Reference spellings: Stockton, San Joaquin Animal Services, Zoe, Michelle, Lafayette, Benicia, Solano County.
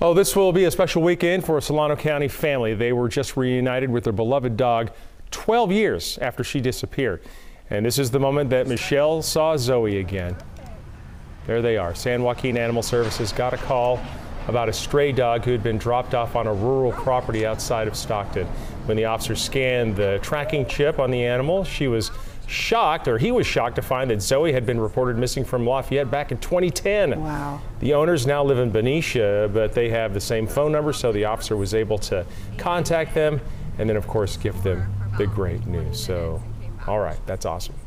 Oh, this will be a special weekend for a Solano County family. They were just reunited with their beloved dog 12 years after she disappeared. And this is the moment that Michelle saw Zoe again. There they are. San Joaquin Animal Services got a call about a stray dog who had been dropped off on a rural property outside of Stockton. When the officer scanned the tracking chip on the animal, he was shocked to find that Zoe had been reported missing from Lafayette back in 2010. Wow. The owners now live in Benicia, but they have the same phone number, so the officer was able to contact them and then, of course, give them the great news. So, all right, that's awesome.